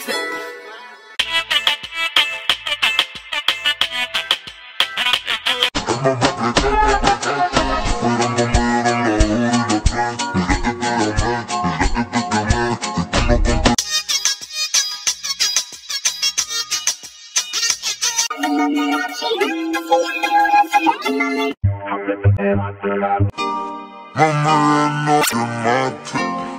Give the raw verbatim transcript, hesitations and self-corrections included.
I'm in my